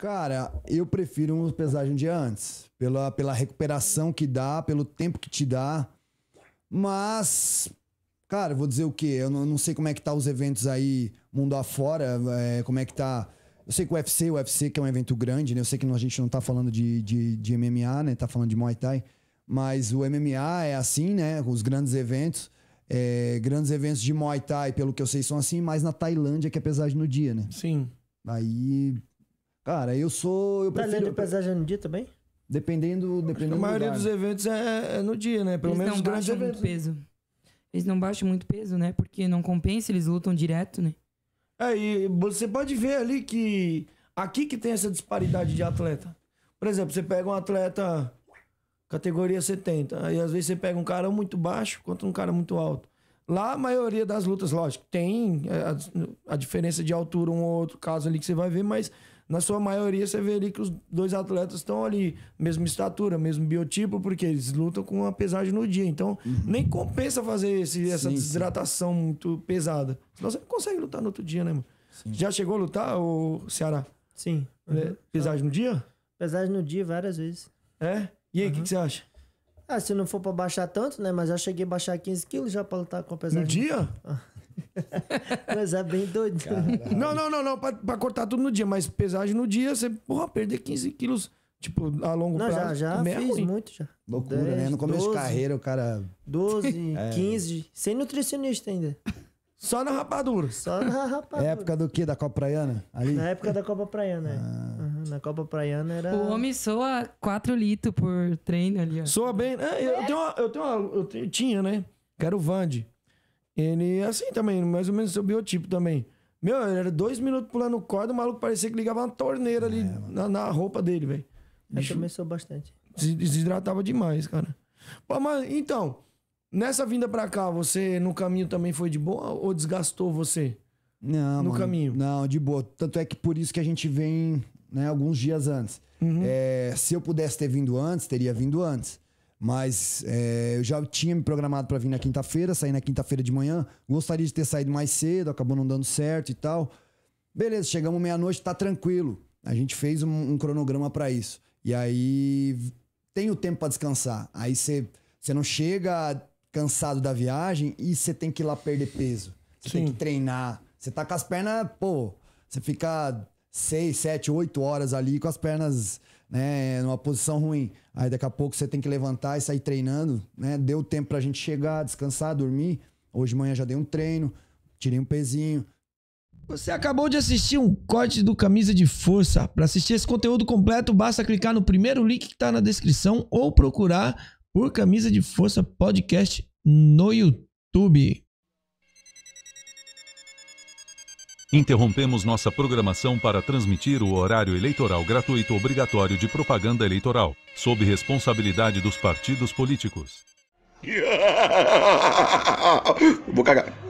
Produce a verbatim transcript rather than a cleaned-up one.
Cara, eu prefiro uma pesagem um dia antes. Pela, pela recuperação que dá, pelo tempo que te dá. Mas, cara, vou dizer o quê? Eu não, não sei como é que tá os eventos aí, mundo afora, é, como é que tá... Eu sei que o U F C, o U F C que é um evento grande, né? Eu sei que a gente não tá falando de, de, de M M A, né? Tá falando de Muay Thai. Mas o M M A é assim, né? Os grandes eventos. É, grandes eventos de Muay Thai, pelo que eu sei, são assim. Mas na Tailândia que é pesagem no dia, né? Sim. Aí... Cara, eu sou... Eu prefiro... Tailândia pesagem no dia também? Dependendo, dependendo do lugar. A maioria dos eventos é, é no dia, né? Pelo menos os grandes eventos. Eles não baixam muito peso. Eles não baixam muito peso, né? Porque não compensa, eles lutam direto, né? É, e você pode ver ali que... Aqui que tem essa disparidade de atleta. Por exemplo, você pega um atleta categoria setenta. Aí às vezes você pega um cara muito baixo contra um cara muito alto. Lá a maioria das lutas, lógico, tem a, a diferença de altura um ou outro caso ali que você vai ver, mas... Na sua maioria, você vê ali que os dois atletas estão ali, mesma estatura, mesmo biotipo, porque eles lutam com uma pesagem no dia. Então, uhum. nem compensa fazer esse, essa sim, desidratação sim. muito pesada. Senão você não consegue lutar no outro dia, né, mano? Sim. Já chegou a lutar, ô Ceará? Sim. Uhum. Pesagem no dia? Pesagem no dia, várias vezes. É? E aí, o uhum. que, que você acha? Ah, se não for pra baixar tanto, né? Mas já cheguei a baixar quinze quilos já pra lutar com a pesagem. No dia? Ah. Mas é bem doido. Caralho. Não, não, não, não. Pra, pra cortar tudo no dia. Mas pesagem no dia, você, porra, perder quinze quilos, tipo, a longo não, prazo. Já, já fiz ruim. muito, já. Loucura, dez, né? No começo doze, de carreira, o cara... doze, é. quinze, sem nutricionista ainda. Só na rapadura. Só na rapadura. É época do quê? Da Copa Praiana? Ali? Na época da Copa Praiana, ah. é. Uhum, na Copa Praiana era... O homem soa quatro litros por treino ali, ó. Soa bem... É, eu, é. Tenho uma, eu tenho uma... Eu tenho, tinha, né? Que era o Vandy. Ele, assim também, mais ou menos seu biotipo também. Meu, era dois minutos pulando corda, o maluco parecia que ligava uma torneira é, ali na, na roupa dele, velho. Ele começou bastante. Se desidratava demais, cara. Pô, mas, então, nessa vinda pra cá, você no caminho também foi de boa ou desgastou você? Não, no mano, caminho? Não, de boa. Tanto é que por isso que a gente vem, né, alguns dias antes. Uhum. É, se eu pudesse ter vindo antes, teria vindo antes. Mas é, eu já tinha me programado para vir na quinta-feira, sair na quinta-feira de manhã. Gostaria de ter saído mais cedo, acabou não dando certo e tal. Beleza, chegamos meia-noite, tá tranquilo. A gente fez um, um cronograma para isso. E aí tem o tempo para descansar. Aí você não chega cansado da viagem e você tem que ir lá perder peso. Você tem que treinar. Você tá com as pernas, pô, você fica seis, sete, oito horas ali com as pernas... Né, numa posição ruim. Aí daqui a pouco você tem que levantar e sair treinando, né? Deu tempo pra gente chegar, descansar, dormir. Hoje de manhã já dei um treino, tirei um pezinho. Você acabou de assistir um corte do Camisa de Força. Para assistir esse conteúdo completo, basta clicar no primeiro link que tá na descrição ou procurar por Camisa de Força Podcast no YouTube. Interrompemos nossa programação para transmitir o horário eleitoral gratuito obrigatório de propaganda eleitoral, sob responsabilidade dos partidos políticos. Vou cagar.